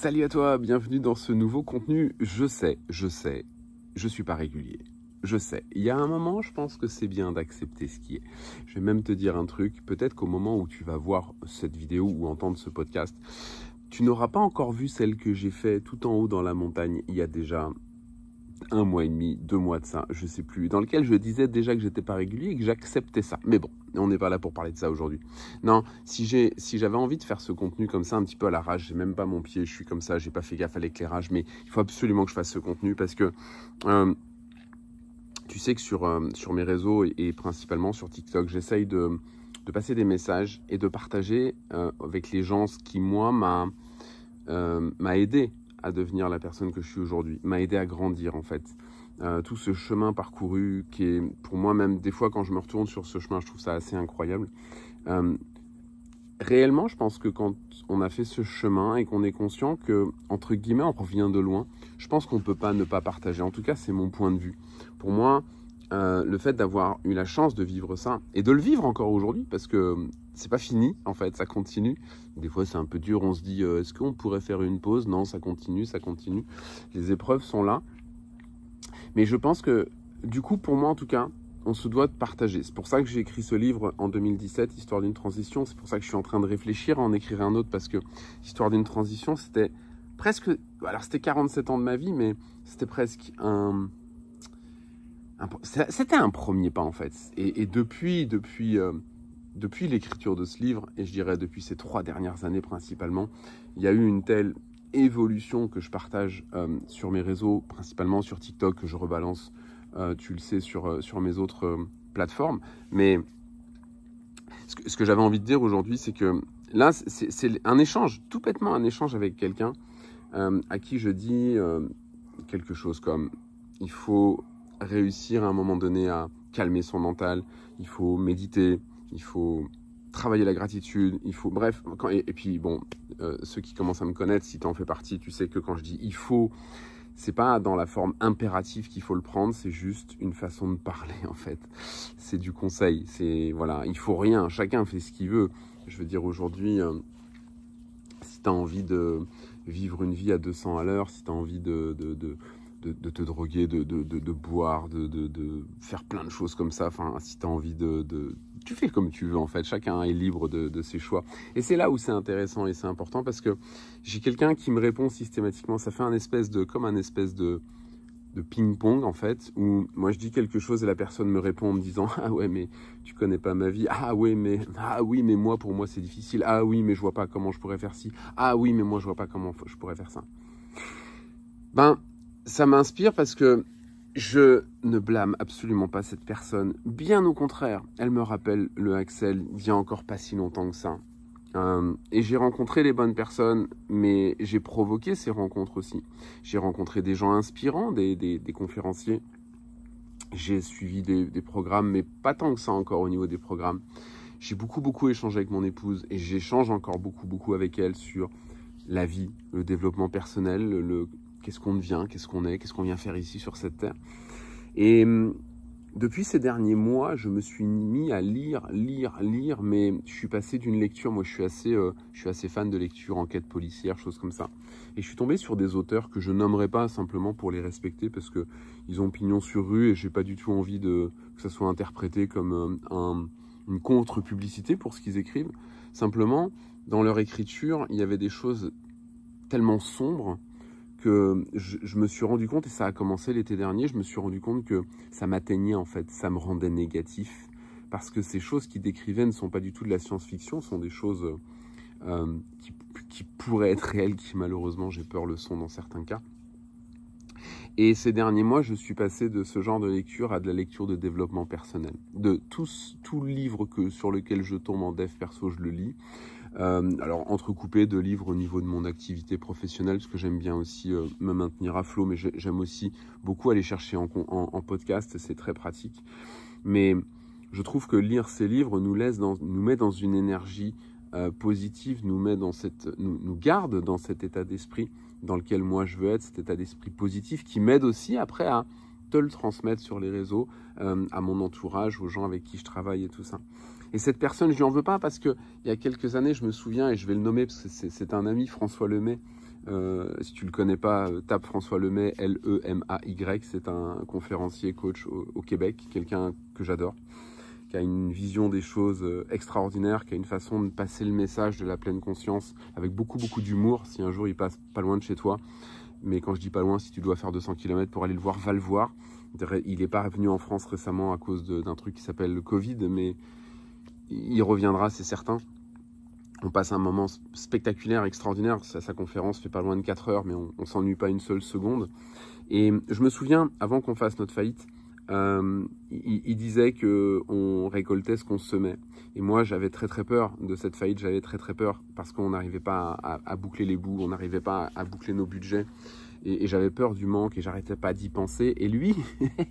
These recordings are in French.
Salut à toi, bienvenue dans ce nouveau contenu. Je sais, je suis pas régulier. Je sais, il y a un moment, je pense que c'est bien d'accepter ce qui est. Je vais même te dire un truc, peut-être qu'au moment où tu vas voir cette vidéo ou entendre ce podcast, tu n'auras pas encore vu celle que j'ai fait tout en haut dans la montagne il y a déjà un mois et demi, 2 mois de ça, je sais plus, dans lequel je disais déjà que j'étais pas régulier et que j'acceptais ça. Mais bon, on n'est pas là pour parler de ça aujourd'hui. Non, si j'avais envie de faire ce contenu comme ça, un petit peu à la rage, j'ai même pas mon pied, je suis comme ça, j'ai pas fait gaffe à l'éclairage, mais il faut absolument que je fasse ce contenu parce que tu sais que sur mes réseaux et principalement sur TikTok, j'essaye de passer des messages et de partager avec les gens ce qui, moi, m'a aidé à devenir la personne que je suis aujourd'hui, m'a aidé à grandir en fait. Tout ce chemin parcouru qui est pour moi même, des fois quand je me retourne sur ce chemin, je trouve ça assez incroyable. Réellement, je pense que quand on a fait ce chemin et qu'on est conscient que, entre guillemets, on revient de loin, je pense qu'on ne peut pas ne pas partager. En tout cas, c'est mon point de vue. Pour moi, le fait d'avoir eu la chance de vivre ça et de le vivre encore aujourd'hui, parce que c'est pas fini en fait, ça continue. Des fois c'est un peu dur, on se dit est-ce qu'on pourrait faire une pause? Non, ça continue. Les épreuves sont là. Mais je pense que du coup, pour moi en tout cas, on se doit de partager. C'est pour ça que j'ai écrit ce livre en 2017, Histoire d'une transition. C'est pour ça que je suis en train de réfléchir à en écrire un autre, parce que Histoire d'une transition, c'était presque... Alors c'était 47 ans de ma vie, mais c'était presque C'était un premier pas en fait, et depuis l'écriture de ce livre, et je dirais depuis ces 3 dernières années principalement, il y a eu une telle évolution que je partage sur mes réseaux, principalement sur TikTok, que je rebalance, tu le sais, sur mes autres plateformes. Mais ce que j'avais envie de dire aujourd'hui, c'est que là, c'est un échange, tout bêtement un échange avec quelqu'un à qui je dis quelque chose comme « il faut... » réussir à un moment donné à calmer son mental, il faut méditer, il faut travailler la gratitude, il faut... Bref, et puis bon, ceux qui commencent à me connaître, si tu en fais partie, tu sais que quand je dis « il faut », c'est pas dans la forme impérative qu'il faut le prendre, c'est juste une façon de parler en fait. C'est du conseil, c'est voilà, il faut rien, chacun fait ce qu'il veut. Je veux dire aujourd'hui, si tu as envie de vivre une vie à 200 à l'heure, si tu as envie de te droguer, de boire, de faire plein de choses comme ça. Enfin, si tu as envie tu fais comme tu veux en fait. Chacun est libre de ses choix. Et c'est là où c'est intéressant et c'est important, parce que j'ai quelqu'un qui me répond systématiquement. Ça fait un espèce de ping-pong en fait, où moi je dis quelque chose et la personne me répond en me disant « Ah ouais, mais tu connais pas ma vie. Ah ouais, mais moi, pour moi c'est difficile. Ah oui, mais je vois pas comment je pourrais faire ci. Ah oui, mais moi je vois pas comment je pourrais faire ça. » Ben, ça m'inspire, parce que je ne blâme absolument pas cette personne. Bien au contraire, elle me rappelle le Axel il y a encore pas si longtemps que ça. Et j'ai rencontré les bonnes personnes, mais j'ai provoqué ces rencontres aussi. J'ai rencontré des gens inspirants, des conférenciers. J'ai suivi des programmes, mais pas tant que ça encore au niveau des programmes. J'ai beaucoup échangé avec mon épouse, et j'échange encore beaucoup avec elle sur la vie, le développement personnel, qu'est-ce qu'on devient, qu'est-ce qu'on est, qu'est-ce qu'on vient faire ici sur cette terre. Et depuis ces derniers mois, je me suis mis à lire, mais je suis passé d'une lecture, moi je suis assez fan de lecture, enquête policière, choses comme ça. Et je suis tombé sur des auteurs que je nommerai pas simplement pour les respecter, parce qu'ils ont pignon sur rue et j'ai pas du tout envie que ça soit interprété comme une contre-publicité pour ce qu'ils écrivent. Simplement, dans leur écriture, il y avait des choses tellement sombres que je me suis rendu compte, et ça a commencé l'été dernier, je me suis rendu compte que ça m'atteignait en fait, ça me rendait négatif, parce que ces choses qu'ils décrivaient ne sont pas du tout de la science-fiction, sont des choses qui pourraient être réelles, qui malheureusement, j'ai peur, le sont dans certains cas. Et ces derniers mois, je suis passé de ce genre de lecture à de la lecture de développement personnel. De tout livre sur lequel je tombe en dev perso, je le lis. Alors, entrecoupé de livres au niveau de mon activité professionnelle, parce que j'aime bien aussi me maintenir à flot, mais j'aime aussi beaucoup aller chercher en podcast, c'est très pratique. Mais je trouve que lire ces livres nous met dans une énergie positive, nous garde dans cet état d'esprit dans lequel moi je veux être, cet état d'esprit positif qui m'aide aussi après à te le transmettre sur les réseaux, à mon entourage, aux gens avec qui je travaille et tout ça. Et cette personne, je lui en veux pas, parce que il y a quelques années, je me souviens, et je vais le nommer parce que c'est un ami, François Lemay, Si tu ne le connais pas, tape François Lemay, L-E-M-A-Y. C'est un conférencier coach au Québec, quelqu'un que j'adore, qui a une vision des choses extraordinaire, qui a une façon de passer le message de la pleine conscience avec beaucoup d'humour. Si un jour il passe pas loin de chez toi, mais quand je dis pas loin, si tu dois faire 200 km pour aller le voir, va le voir. Il n'est pas venu en France récemment à cause d'un truc qui s'appelle le Covid, mais il reviendra, c'est certain. On passe un moment spectaculaire, extraordinaire. Sa conférence fait pas loin de 4 heures, mais on s'ennuie pas une seule seconde. Et je me souviens, avant qu'on fasse notre faillite, il disait qu'on récoltait ce qu'on semait. Et moi, j'avais très peur de cette faillite, j'avais très peur parce qu'on n'arrivait pas à boucler les bouts, on n'arrivait pas à boucler nos budgets. Et j'avais peur du manque et j'arrêtais pas d'y penser. Et lui,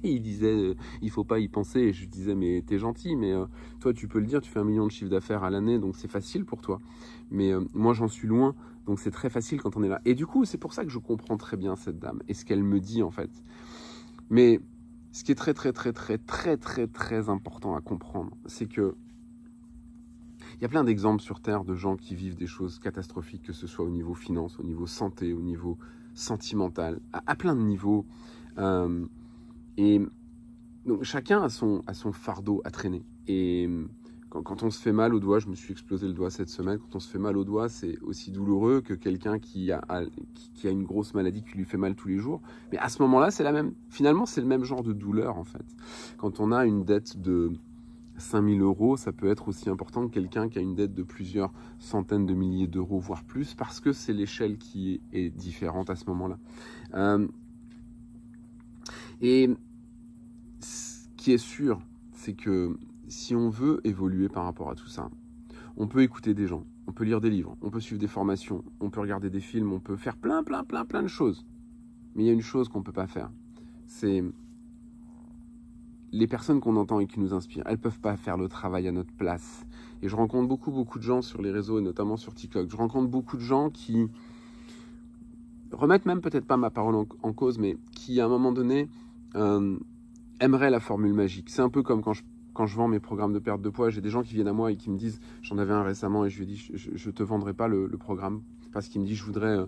il disait, il faut pas y penser. Et je lui disais, mais t'es gentil, mais toi, tu peux le dire, tu fais 1 million de chiffre d'affaires à l'année, donc c'est facile pour toi. Mais moi, j'en suis loin, donc c'est très facile quand on est là. Et du coup, c'est pour ça que je comprends très bien cette dame et ce qu'elle me dit en fait. Mais ce qui est très important à comprendre, c'est que il y a plein d'exemples sur Terre de gens qui vivent des choses catastrophiques, que ce soit au niveau finance, au niveau santé, au niveau sentimental, à plein de niveaux. Et donc chacun a son fardeau à traîner. Et quand on se fait mal au doigt, je me suis explosé le doigt cette semaine, quand on se fait mal au doigt, c'est aussi douloureux que quelqu'un qui a une grosse maladie qui lui fait mal tous les jours. Mais à ce moment-là, c'est la même. Finalement, c'est le même genre de douleur en fait. Quand on a une dette de 5 000 euros, ça peut être aussi important que quelqu'un qui a une dette de plusieurs centaines de milliers d'euros, voire plus, parce que c'est l'échelle qui est différente à ce moment-là. Et ce qui est sûr, c'est que si on veut évoluer par rapport à tout ça, on peut écouter des gens, on peut lire des livres, on peut suivre des formations, on peut regarder des films, on peut faire plein de choses. Mais il y a une chose qu'on ne peut pas faire, c'est les personnes qu'on entend et qui nous inspirent, elles ne peuvent pas faire le travail à notre place. Et je rencontre beaucoup de gens sur les réseaux, et notamment sur TikTok. Je rencontre beaucoup de gens qui remettent même peut-être pas ma parole en cause, mais qui, à un moment donné, aimeraient la formule magique. C'est un peu comme quand je vends mes programmes de perte de poids. J'ai des gens qui viennent à moi et qui me disent, j'en avais un récemment et je lui ai dit, je ne te vendrai pas le programme, parce qu'il me dit, je voudrais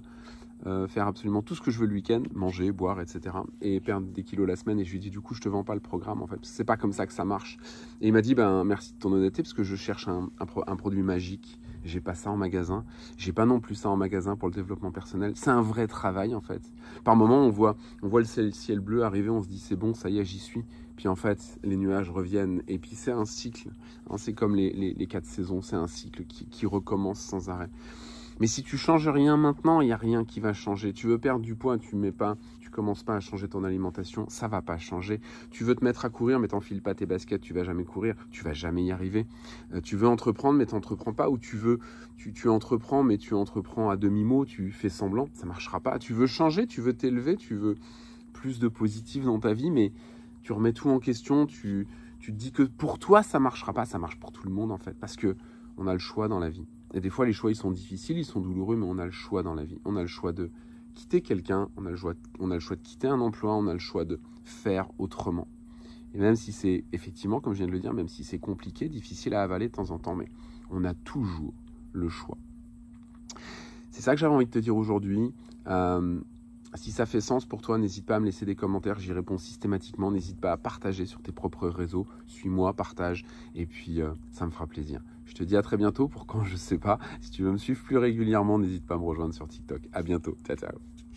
faire absolument tout ce que je veux le week-end, manger, boire, etc. et perdre des kilos la semaine. Et je lui ai dit, du coup, je te vends pas le programme en fait, c'est pas comme ça que ça marche. Et il m'a dit, ben merci de ton honnêteté, parce que je cherche un produit magique, j'ai pas ça en magasin, j'ai pas non plus ça en magasin pour le développement personnel. C'est un vrai travail en fait. Par moments, on voit le ciel bleu arriver, on se dit c'est bon, ça y est, j'y suis. Puis en fait, les nuages reviennent. Et puis c'est un cycle, hein, c'est comme les 4 saisons, c'est un cycle qui recommence sans arrêt. Mais si tu changes rien maintenant, il n'y a rien qui va changer. Tu veux perdre du poids, tu commences pas à changer ton alimentation, ça ne va pas changer. Tu veux te mettre à courir, mais tu n'enfiles pas tes baskets, tu ne vas jamais courir, tu ne vas jamais y arriver. Tu veux entreprendre, mais tu n'entreprends pas. Ou tu entreprends, mais tu entreprends à demi-mot, tu fais semblant, ça ne marchera pas. Tu veux changer, tu veux t'élever, tu veux plus de positif dans ta vie, mais tu remets tout en question, tu te dis que pour toi, ça ne marchera pas. Ça marche pour tout le monde en fait, parce qu'on a le choix dans la vie. Et des fois, les choix, ils sont difficiles, ils sont douloureux, mais on a le choix dans la vie. On a le choix de quitter quelqu'un, on a le choix de quitter un emploi, on a le choix de faire autrement. Et même si c'est, effectivement, comme je viens de le dire, même si c'est compliqué, difficile à avaler de temps en temps, mais on a toujours le choix. C'est ça que j'avais envie de te dire aujourd'hui. Si ça fait sens pour toi, n'hésite pas à me laisser des commentaires, j'y réponds systématiquement. N'hésite pas à partager sur tes propres réseaux. Suis-moi, partage, et puis ça me fera plaisir. Je te dis à très bientôt pour quand je sais pas. Si tu veux me suivre plus régulièrement, n'hésite pas à me rejoindre sur TikTok. À bientôt. Ciao, ciao.